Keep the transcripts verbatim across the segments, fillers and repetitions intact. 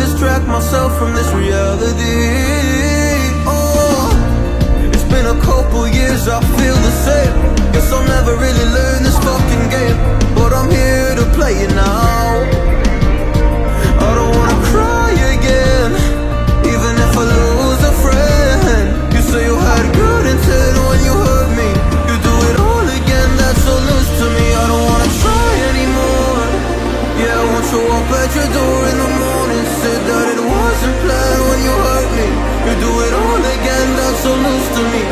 distract myself from this reality. Oh, it's been a couple years, I feel the same. Guess I'll never really learn this fucking game, but I'm here to play it now. I don't wanna cry again, even if I lose a friend. You say you had good intent when you hurt me. You do it all again, that's all loose to me. I don't wanna try anymore. Yeah, I won't show up at your door in the morning. Said that it wasn't planned when you hurt me. You do it all again, that's all loose to me.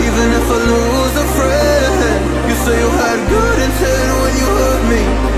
Even if I lose a friend, you say you had good intent when you hurt me.